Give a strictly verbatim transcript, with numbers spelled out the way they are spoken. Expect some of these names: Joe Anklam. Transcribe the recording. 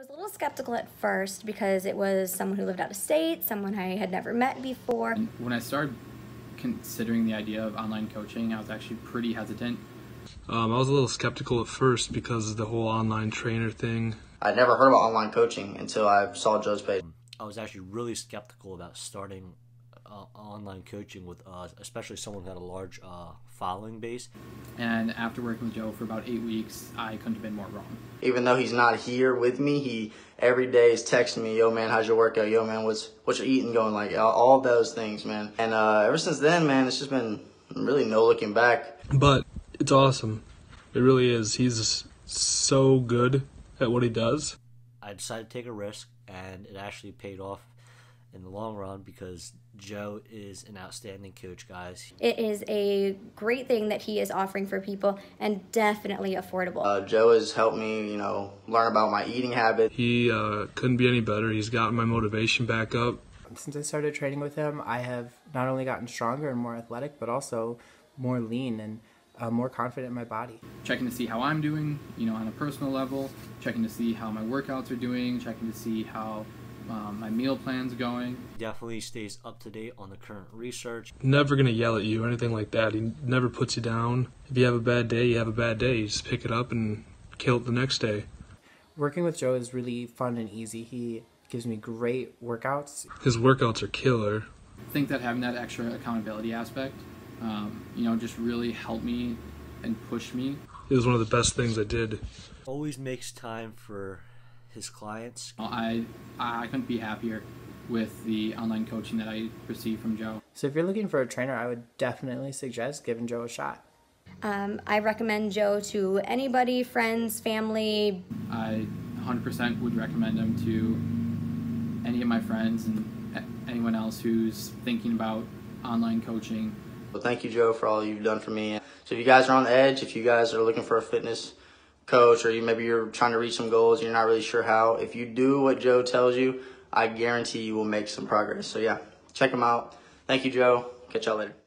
was a little skeptical at first because it was someone who lived out of state, someone I had never met before. When I started considering the idea of online coaching, I was actually pretty hesitant. Um, I was a little skeptical at first because of the whole online trainer thing. I'd never heard about online coaching until I saw Joe's page. I was actually really skeptical about starting uh, online coaching with uh, especially someone who had a large uh, following base. And after working with Joe for about eight weeks, I couldn't have been more wrong. Even though he's not here with me, he every day is texting me, yo man, how's your workout? Yo man, what's what you eating going like? All those things, man. And uh, ever since then, man, it's just been really no looking back. But it's awesome. It really is. He's so good at what he does. I decided to take a risk, and it actually paid off in the long run because Joe is an outstanding coach, guys. It is a great thing that he is offering for people, and definitely affordable. Uh, Joe has helped me, you know, learn about my eating habits. He uh, couldn't be any better. He's gotten my motivation back up. Since I started training with him, I have not only gotten stronger and more athletic, but also more lean and Uh, more confident in my body. Checking to see how I'm doing, you know, on a personal level, checking to see how my workouts are doing, checking to see how um, my meal plan's going. Definitely stays up to date on the current research. Never gonna yell at you or anything like that. He never puts you down. If you have a bad day, you have a bad day. You just pick it up and kill it the next day. Working with Joe is really fun and easy. He gives me great workouts. His workouts are killer. I think that having that extra accountability aspect Um, you know, just really helped me and pushed me. It was one of the best things I did. Always makes time for his clients. I, I couldn't be happier with the online coaching that I received from Joe. So if you're looking for a trainer, I would definitely suggest giving Joe a shot. Um, I recommend Joe to anybody, friends, family. I one hundred percent would recommend him to any of my friends and anyone else who's thinking about online coaching. Well, thank you, Joe, for all you've done for me. So if you guys are on the edge, if you guys are looking for a fitness coach, or you maybe you're trying to reach some goals and you're not really sure how, if you do what Joe tells you, I guarantee you will make some progress. So yeah, check him out. Thank you, Joe. Catch y'all later.